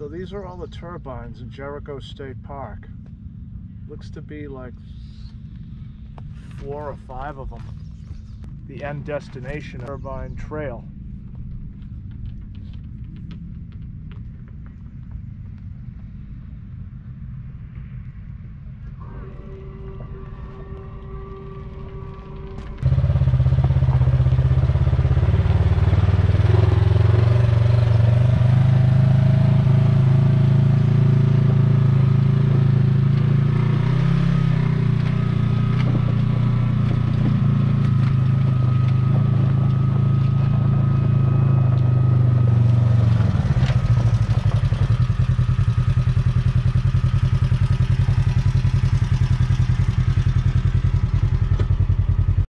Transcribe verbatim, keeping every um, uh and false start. So these are all the turbines in Jericho State Park. Looks to be like four or five of them. The end destination, Turbine Trail.